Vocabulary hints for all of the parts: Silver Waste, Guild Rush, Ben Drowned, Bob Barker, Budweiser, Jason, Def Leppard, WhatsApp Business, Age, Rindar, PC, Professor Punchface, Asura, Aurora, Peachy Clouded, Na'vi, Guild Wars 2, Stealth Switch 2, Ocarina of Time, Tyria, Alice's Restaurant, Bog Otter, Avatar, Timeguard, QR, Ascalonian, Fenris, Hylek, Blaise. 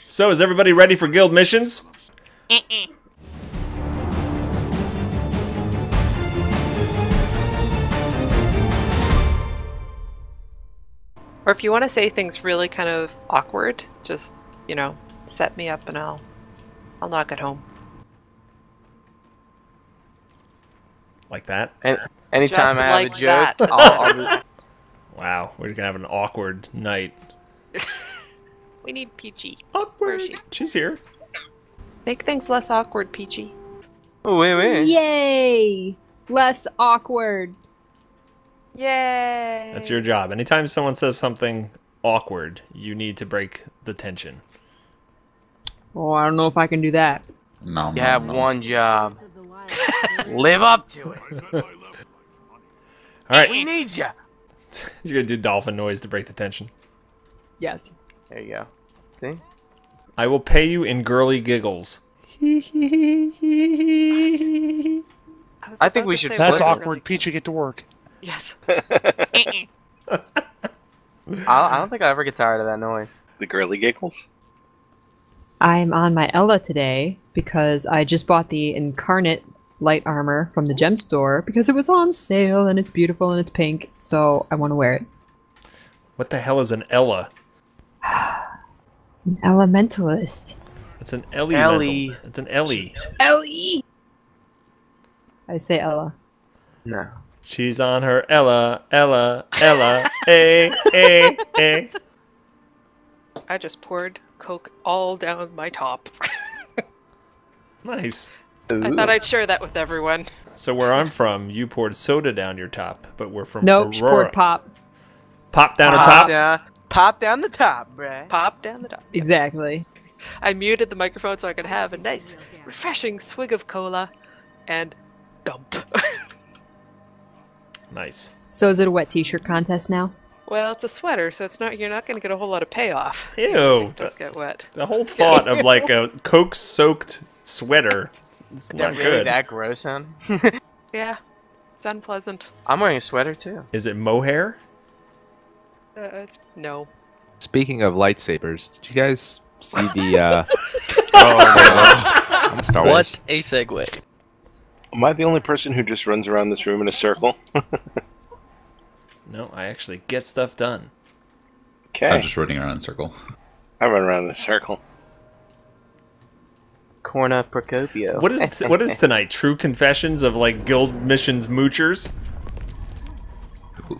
So, is everybody ready for guild missions? Or if you want to say things really kind of awkward, just, you know, set me up and I'll knock it home. Like that? And anytime just I have like a joke, I'll... Wow, we're gonna have an awkward night. We need Peachy. Awkward. She's here. Make things less awkward, Peachy. Oh, wait, wait. Yay! Less awkward. Yay! That's your job. Anytime someone says something awkward, you need to break the tension. Oh, I don't know if I can do that. No, you have one job. Live up to it. All right. We need you. You're gonna do dolphin noise to break the tension. Yes. There you go. See? I will pay you in girly giggles. I think we should. That's awkward. Peachy, get to work. Yes. I don't think I ever get tired of that noise. The girly giggles. I'm on my Ella today because I just bought the Incarnate light armor from the gem store because it was on sale and it's beautiful and it's pink, so I want to wear it. What the hell is an Ella? An elementalist. It's an Ellie. Ellie. It's an Ellie. Ellie. I say Ella. No. She's on her Ella, Ella, Ella, eh. I just poured Coke all down my top. Nice. Ooh. I thought I'd share that with everyone. So where I'm from, you poured soda down your top, but we're from Aurora. Nope, she poured pop. Pop down the top? Pop down the top, bruh. Pop down the top. Yep. Exactly. I muted the microphone so I could have a nice, refreshing swig of cola and dump. Nice. So is it a wet t-shirt contest now? Well, it's a sweater, so it's not. You're not going to get a whole lot of payoff. Ew. It does get wet. The whole thought of like a Coke-soaked sweater... It's not really good. That gross, huh? Yeah, it's unpleasant. I'm wearing a sweater too. Is it mohair? It's no. Speaking of lightsabers, did you guys see the? Oh, no. Star Wars. What a segue! Am I the only person who just runs around this room in a circle? No, I actually get stuff done. Okay. I'm just running around in a circle. I run around in a circle. Corna Procopio. What is tonight? True confessions of like guild missions moochers.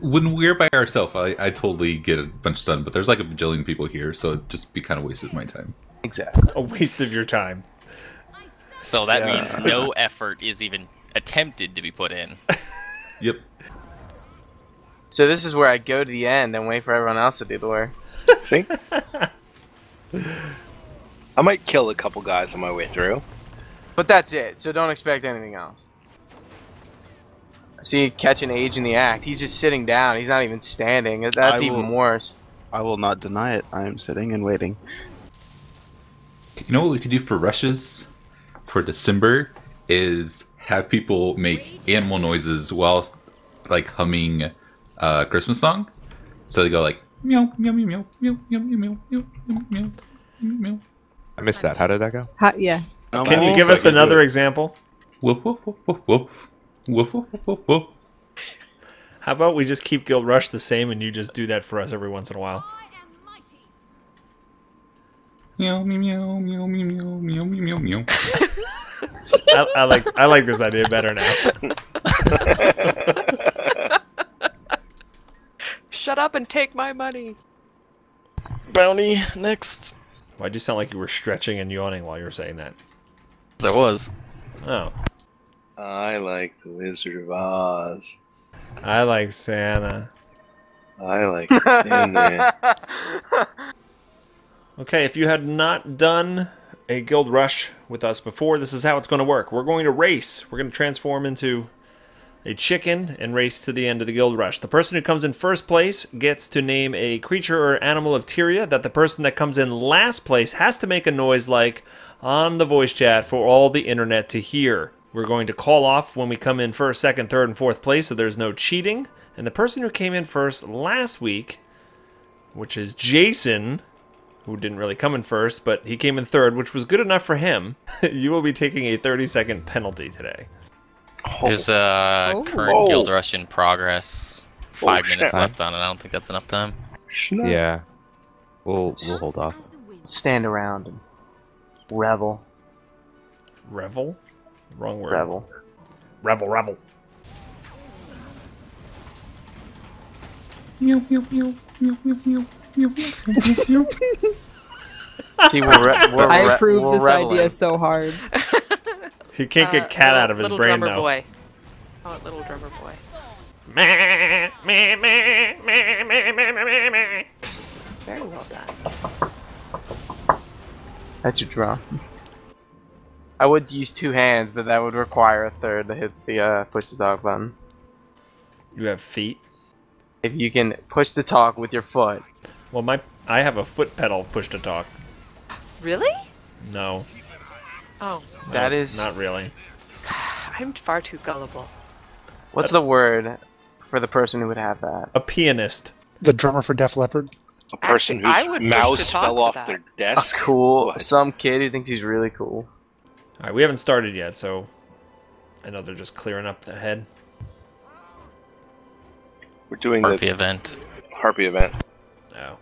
When we're by ourselves, I totally get a bunch done, but there's like a bajillion people here, so it'd just be kind of wasted my time. Exactly, a waste of your time. So that means no effort is even attempted to be put in. Yep. So this is where I go to the end and wait for everyone else to do the work. See. I might kill a couple guys on my way through. But that's it, so don't expect anything else. I see catching Age in the act. He's just sitting down. He's not even standing. That's even worse. I will not deny it. I am sitting and waiting. You know what we could do for rushes for December is have people make animal noises while like humming a Christmas song. So they go like, meow, meow, meow, meow, meow, meow, meow, meow, meow, meow, meow. I missed that. How did that go? Yeah. Can you give us another example? Woof, woof, woof, woof, woof. Woof, woof, woof, woof. How about we just keep Guild Rush the same and you just do that for us every once in a while? Meow, meow, meow, meow, meow, meow, meow, meow. I like this idea better now. Shut up and take my money. Bounty next. Why'd you sound like you were stretching and yawning while you were saying that? I was. Oh. I like the Wizard of Oz. I like Santa. I like Santa. Okay, if you had not done a Guild Rush with us before, this is how it's going to work. We're going to race. We're going to transform into a chicken and race to the end of the Guild Rush. The person who comes in first place gets to name a creature or animal of Tyria that the person that comes in last place has to make a noise like on the voice chat for all the internet to hear. We're going to call off when we come in first, second, third, and fourth place, so there's no cheating. And the person who came in first last week, which is Jason, who didn't really come in first, but he came in third, which was good enough for him. You will be taking a 30-second penalty today. There's a current Guild Rush in progress. 5 minutes left on it. I don't think that's enough time. Yeah. We'll hold off. Stand around and revel. Revel? Wrong word. Revel. Revel, revel. Pew, pew, pew, pew, pew, pew, pew, pew, pew. See, I approve this idea so hard. He can't get cat out of his brain, though. Boy. Call it little drummer boy. Very well done. That's your drum. I would use two hands, but that would require a third to hit the push the dog button. You have feet? If you can push to talk with your foot. Well, I have a foot pedal push to talk. Really? No. Oh. No, that is... Not really. I'm far too gullible. What's the word for the person who would have that? A pianist. The drummer for Def Leppard. A person whose mouse fell off their desk. Cool. Some kid who thinks he's really cool. Alright, we haven't started yet, so... I know they're just clearing up the head. We're doing the Harpy event. Harpy event. Oh.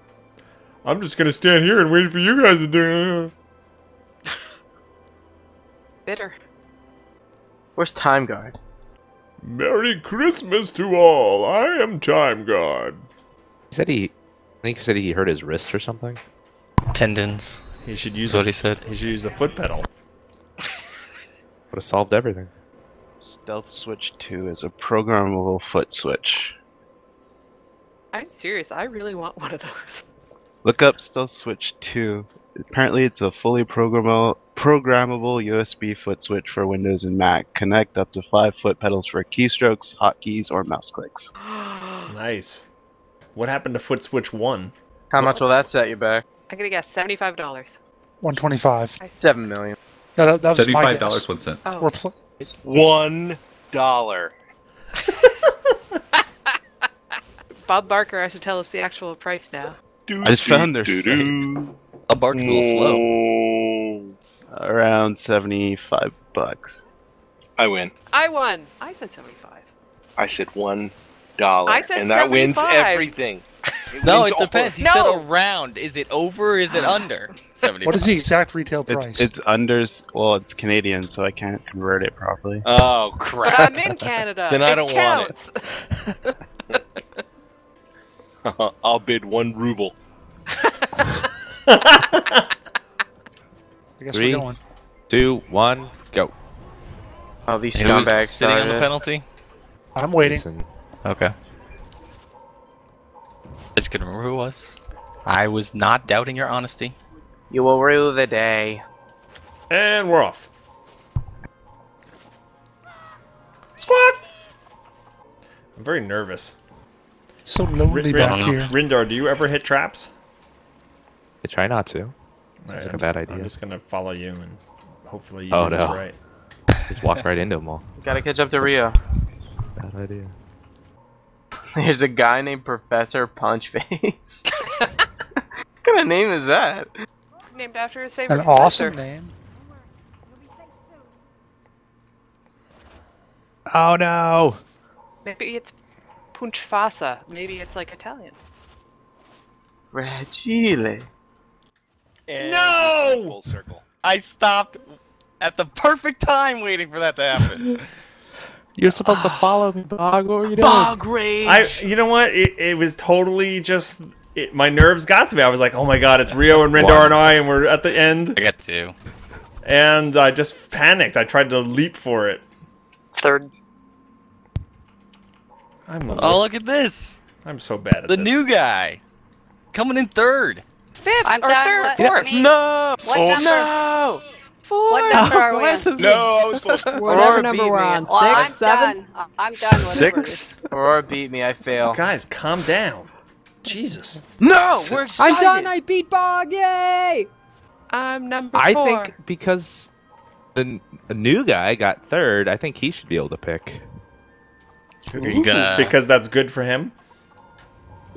I'm just gonna stand here and wait for you guys to do it. Bitter. Where's Timeguard? Merry Christmas to all. I am Timeguard. He said he hurt his wrist or something. Tendons. He should use what he said. He should use a foot pedal. Would have solved everything. Stealth Switch 2 is a programmable foot switch. I'm serious, I really want one of those. Look up Stealth Switch 2. Apparently it's a fully programmable USB foot switch for Windows and Mac. Connect up to 5 foot pedals for keystrokes, hotkeys, or mouse clicks. Nice. What happened to Foot Switch 1? How much will that set you back? I'm gonna guess $75. $125. $7 million. No, that was $75, 1 cent. Oh. $1. Bob Barker has to tell us the actual price now. I just found their site. Bob Barker's a little slow. Around $75. I win. I won. I said 75. I said $1. I said and that 75. Wins everything. It no, wins it depends. He said around. Is it over? Is it under? 75. What is the exact retail price? It's under. Well, it's Canadian, so I can't convert it properly. Oh crap! But I'm in Canada. Then I don't want it. I'll bid 1 ruble. I guess 3, 2, 1, go. Oh, these scumbags sitting on the penalty. I'm waiting. Listen. Okay. I just couldn't remember who it was. I was not doubting your honesty. You will rue the day. And we're off. Squad! I'm very nervous. It's so lonely back here. Rindar, do you ever hit traps? I try not to. Seems like a bad idea. I'm just gonna follow you and hopefully you do this right. Just walk right into them all. Gotta catch up to Rio. Bad idea. There's a guy named Professor Punchface. What kind of name is that? It's named after his favorite professor. An awesome name. Oh no! Maybe it's Punchfasa. Maybe it's like Italian. Fragile. No! Full circle. I stopped at the perfect time waiting for that to happen. You're supposed to follow me, Bog. What were you doing? Bog rage. You know what? It was totally just my nerves got to me. I was like, oh my god, it's Rio and Rindar and I, and we're at the end. I got 2. And I just panicked. I tried to leap for it. 3rd. Oh, look at this! I'm so bad at this. The new guy coming in 3rd. 5th or 3rd, 4th. No. No. 4. What number are we on? No, I was close. Whatever number we're on. 6, well, I'm 7? Done. I'm done. 6? Aurora beat me, I fail. Guys, calm down. Jesus. No! We're excited! I'm done, I beat Bog, yay! I'm number 4. I think because the new guy got 3rd, I think he should be able to pick. Are you gonna... Because that's good for him?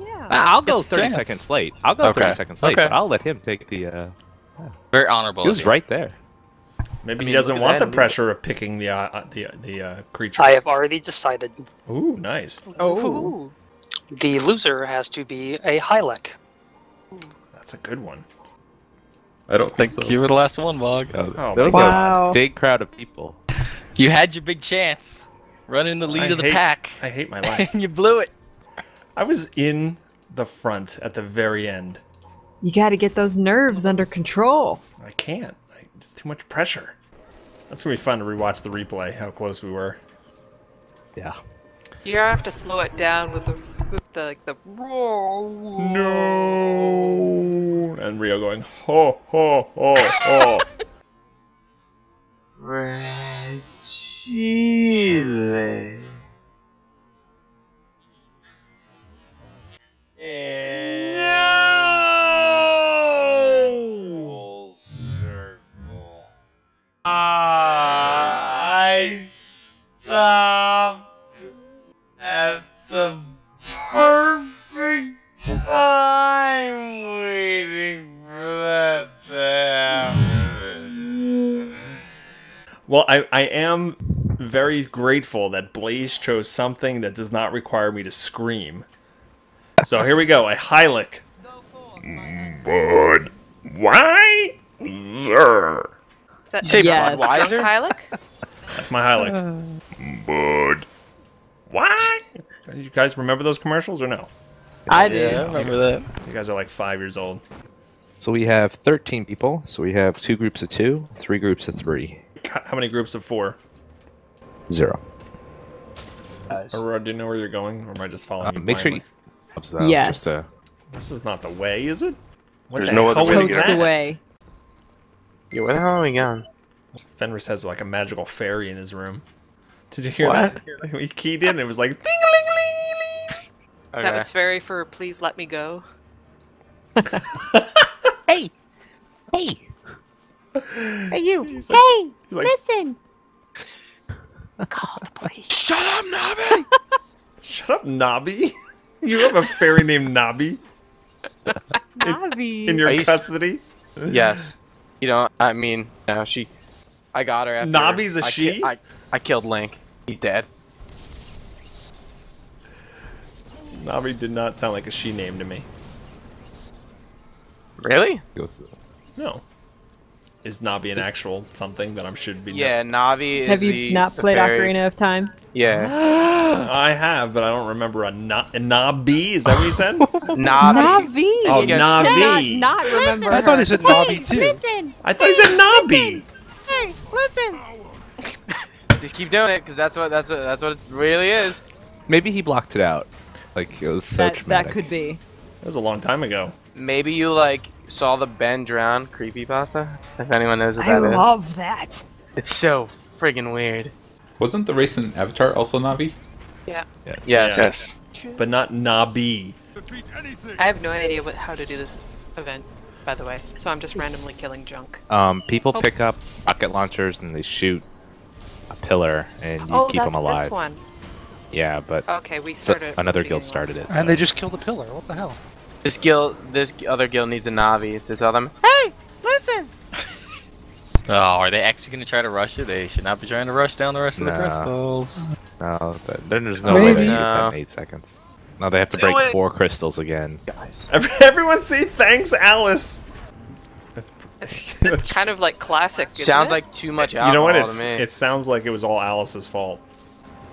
Yeah. I'll go 30 seconds late. I'll go 30 seconds late, but I'll let him take the... Very honorable. He was right there. Maybe he doesn't want the pressure of picking the creature. I have already decided. Ooh, nice. Oh. The loser has to be a Hylek. That's a good one. I don't think so. You were the last one, Bog. Oh, that was a big crowd of people. You had your big chance. Running the lead of the pack. I hate my life. And you blew it. I was in the front at the very end. You got to get those nerves under control. I can't. It's too much pressure. That's going to be fun to rewatch the replay, how close we were. Yeah. You have to slow it down with the no. And Rio going, ho, ho, ho, ho. Regile. No! Circle. I stopped at the perfect time waiting for that to happen. Well, I am very grateful that Blaze chose something that does not require me to scream. So here we go, a Hylek. Bud Wiser. Is that Budweiser? Hylek? That's my Hylek. Bud. Why? Do you guys remember those commercials or no? I do. Yeah, I remember that. You guys are like 5 years old. So we have 13 people. So we have 2 groups of 2, 3 groups of 3. How many groups of 4? 0. Nice. Aurora, do you know where you're going? Or am I just following you blindly? Make sure you... Though, yes. Just, this is not the way, is it? What there's no other way to get away. Yeah, where the hell are we going? Fenris has like a magical fairy in his room. Did you hear that? He keyed in and it was like... Ding-a-ling-a-ling-a-ling. Okay. That was fairy for please let me go. Hey! Hey! Hey you! He's like, hey! He's like, listen! Call the police. Shut up, Na'vi! Shut up, Na'vi! You have a fairy named Na'vi? Na'vi. In your custody? Yes. You know, I mean, no, I got her after... Nabi's a she? I killed Link. He's dead. Na'vi did not sound like a she name to me. Really? No. Is Na'vi an actual something that I should be... Yeah, Na'vi is have you not played Ocarina of Time? Yeah. I have, but I don't remember a Na'vi. Is that what you said? Na'vi. Oh, Na'vi. Not remember her. I thought he said Na'vi, too. Listen. I thought he said Na'vi. Hey, listen. Just keep doing it, because that's what it really is. Maybe he blocked it out. Like, it was so traumatic. That could be. That was a long time ago. Maybe you, like... Saw the Ben Drowned creepypasta? If anyone knows what that is. I love that. It's so friggin' weird. Wasn't the race in Avatar also Na'vi? Yeah. Yes. But not Na'vi. I have no idea how to do this event, by the way. So I'm just randomly killing junk. People pick up rocket launchers and they shoot a pillar and you keep them alive. This one. Yeah, but okay, we started another guild started it. And they just killed the pillar. What the hell? This other guild needs a Na'vi to tell them, hey, listen! Oh, are they actually going to try to rush it? They should not be trying to rush down the rest of the crystals. No, there's no way they get that in 8 seconds. No, they have to break 4 crystals again. Guys. Everyone say thanks, Alice! It's kind of like classic, isn't it? Like too much alcohol to me. It sounds like it was all Alice's fault.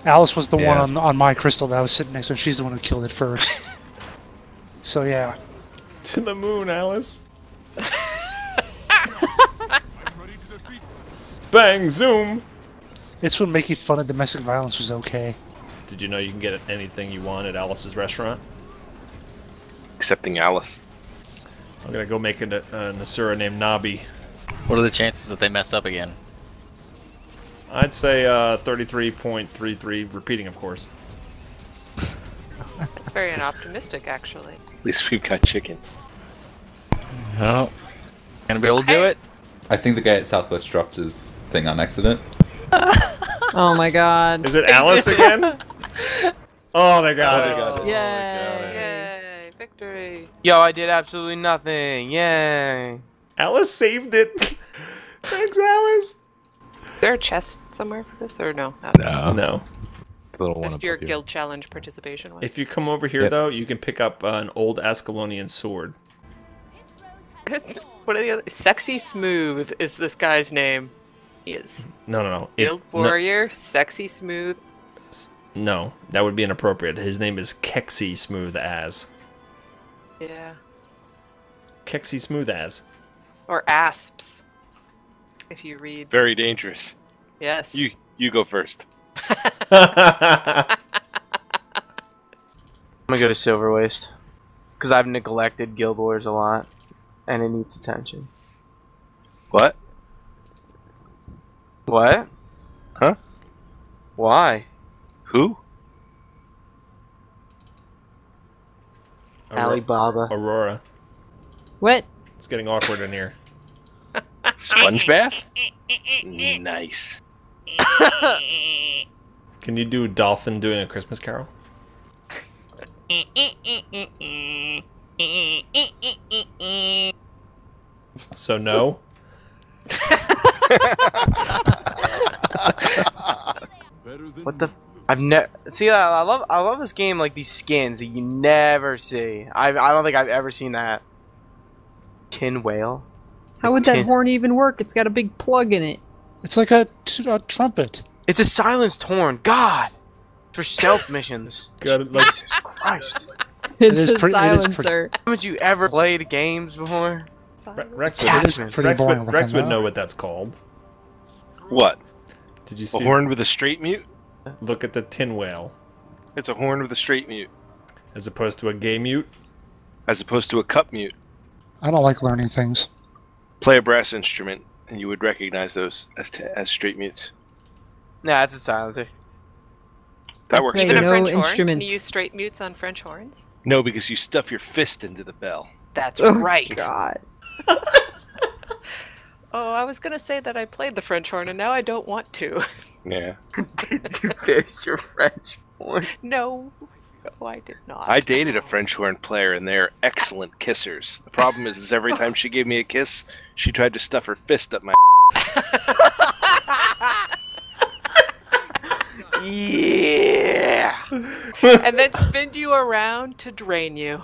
Alice was the one on my crystal that I was sitting next to. She's the one who killed it first. So yeah. To the moon, Alice. Bang, zoom. It's when making fun of domestic violence was okay. Did you know you can get anything you want at Alice's Restaurant? Excepting Alice. I'm gonna go make an Asura named Na'vi. What are the chances that they mess up again? I'd say 33.33, repeating, of course. That's very unoptimistic, actually. At least we've got chicken. Oh. Gonna be able to do it? I think the guy at Southwest dropped his thing on accident. Oh my god. Is it Alice again? Oh, they got it. Yay. Yay. Yo, I did absolutely nothing. Yay. Alice saved it. Thanks, Alice. Is there a chest somewhere for this or no? No. No. That's your guild challenge participation. If you come over here, though, you can pick up an old Ascalonian sword. What are the other? Sexy Smooth is this guy's name. He is. No, no, no. Guild Warrior, no. Sexy Smooth. No, that would be inappropriate. His name is Kexy Smooth As. Yeah. Kexy Smooth As. Or Asps. If you read. Very dangerous. Yes. You go first. I'm gonna go to Silver Waste because I've neglected Guild Wars a lot, and it needs attention. What? What? Huh? Why? Who? Alibaba. Aurora. What? It's getting awkward in here. Sponge bath? Nice. Can you do a dolphin doing a Christmas carol? So no? What the? I've never see. I love this game, like these skins that you never see. I don't think I've ever seen that. Tin whale. How would that horn even work? It's got a big plug in it. It's like a trumpet. It's a silenced horn. God, for stealth missions. God, like, Jesus Christ! It's a silencer. Haven't you ever played games before? Rex would know what that's called. What? Did you see a horn with a straight mute? Look at the tin whale. It's a horn with a straight mute, as opposed to a gay mute, as opposed to a cup mute. I don't like learning things. Play a brass instrument, and you would recognize those as straight mutes. Nah, it's a silencer. That works. Play no instruments. Can you use straight mutes on French horns? No, because you stuff your fist into the bell. That's right. God. Oh, I was gonna say that I played the French horn, and now I don't want to. Yeah. Did you taste your French horn? No. No, I did not. I dated a French horn player, and they're excellent kissers. The problem is every time she gave me a kiss, she tried to stuff her fist up my ass. Yeah. And then spin you around to drain you.